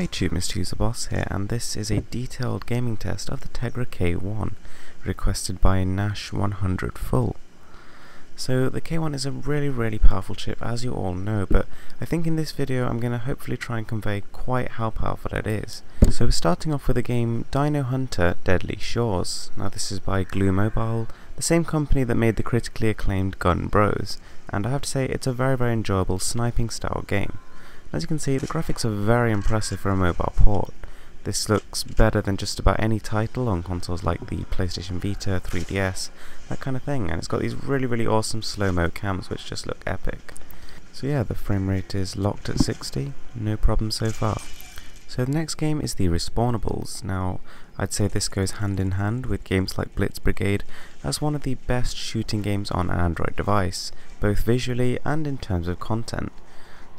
Hi Mrwhosetheboss here, and this is a detailed gaming test of the Tegra K1, requested by Nash100Full. So the K1 is a really powerful chip, as you all know, but I think in this video I'm going to hopefully try and convey quite how powerful it is. So we're starting off with the game Dino Hunter Deadly Shores. Now this is by Glu Mobile, the same company that made the critically acclaimed Gun Bros, and I have to say it's a very enjoyable sniping style game. As you can see, the graphics are very impressive for a mobile port. This looks better than just about any title on consoles like the PlayStation Vita, 3DS, that kind of thing, and it's got these really awesome slow-mo cams which just look epic. So yeah, the frame rate is locked at 60, no problem so far. So the next game is the Respawnables. Now, I'd say this goes hand in hand with games like Blitz Brigade as one of the best shooting games on an Android device, both visually and in terms of content.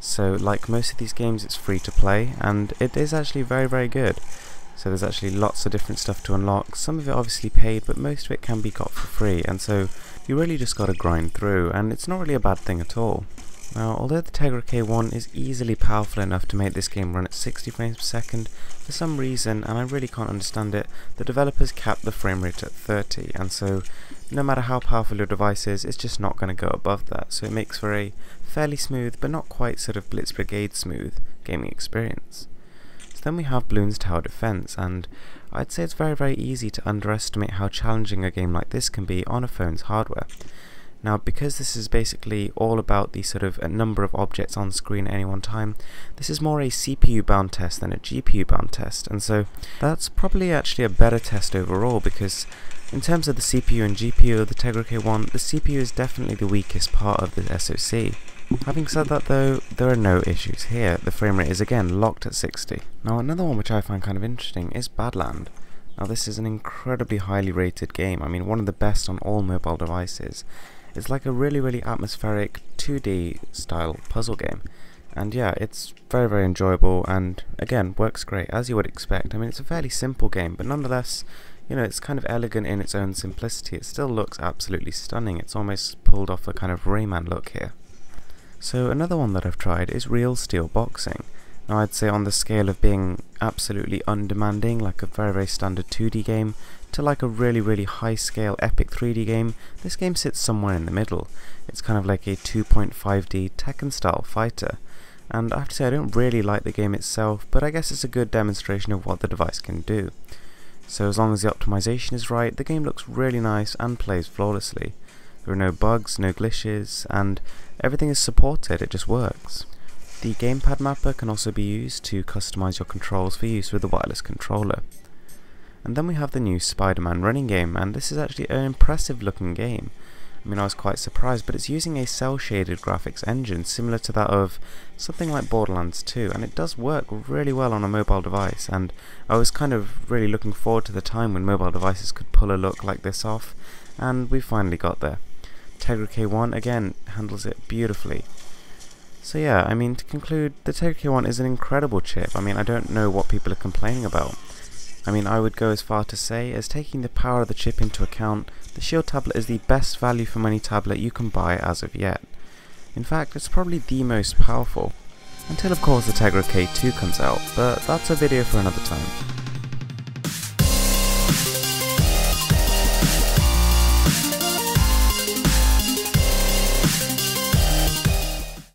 So like most of these games, it's free to play, and it is actually very good. So there's actually lots of different stuff to unlock. Some of it obviously paid, but most of it can be got for free, and so you really just gotta grind through, and it's not really a bad thing at all. Now, although the Tegra K1 is easily powerful enough to make this game run at 60 frames per second, for some reason, and I really can't understand it, the developers capped the frame rate at 30, and so no matter how powerful your device is, it's just not going to go above that, so it makes for a fairly smooth, but not quite sort of Blitz Brigade smooth, gaming experience. So then we have Bloons Tower Defense, and I'd say it's very easy to underestimate how challenging a game like this can be on a phone's hardware. Now, because this is basically all about the sort of a number of objects on screen at any one time, this is more a CPU bound test than a GPU bound test, and so that's probably actually a better test overall, because in terms of the CPU and GPU of the Tegra K1, the CPU is definitely the weakest part of the SoC. Having said that though, there are no issues here. The frame rate is again locked at 60. Now another one which I find kind of interesting is Badland. Now this is an incredibly highly rated game, I mean one of the best on all mobile devices. It's like a really atmospheric 2D style puzzle game. And yeah, it's very enjoyable, and again, works great, as you would expect. I mean, it's a fairly simple game, but nonetheless, you know, it's kind of elegant in its own simplicity. It still looks absolutely stunning. It's almost pulled off a kind of Rayman look here. So another one that I've tried is Real Steel Boxing. Now I'd say on the scale of being absolutely undemanding, like a very standard 2D game, to like a really high scale epic 3D game, this game sits somewhere in the middle. It's kind of like a 2.5D Tekken style fighter. And I have to say I don't really like the game itself, but I guess it's a good demonstration of what the device can do. So as long as the optimization is right, the game looks really nice and plays flawlessly. There are no bugs, no glitches, and everything is supported, it just works. The gamepad mapper can also be used to customize your controls for use with the wireless controller. And then we have the new Spider-Man running game, and this is actually an impressive looking game. I mean, I was quite surprised, but it's using a cel-shaded graphics engine similar to that of something like Borderlands 2, and it does work really well on a mobile device, and I was kind of really looking forward to the time when mobile devices could pull a look like this off, and we finally got there. Tegra K1, again, handles it beautifully. So yeah, I mean, to conclude, the Tegra K1 is an incredible chip. I mean, I don't know what people are complaining about. I mean, I would go as far to say, as taking the power of the chip into account, the Shield tablet is the best value for money tablet you can buy as of yet. In fact, it's probably the most powerful. Until of course the Tegra K2 comes out, but that's a video for another time.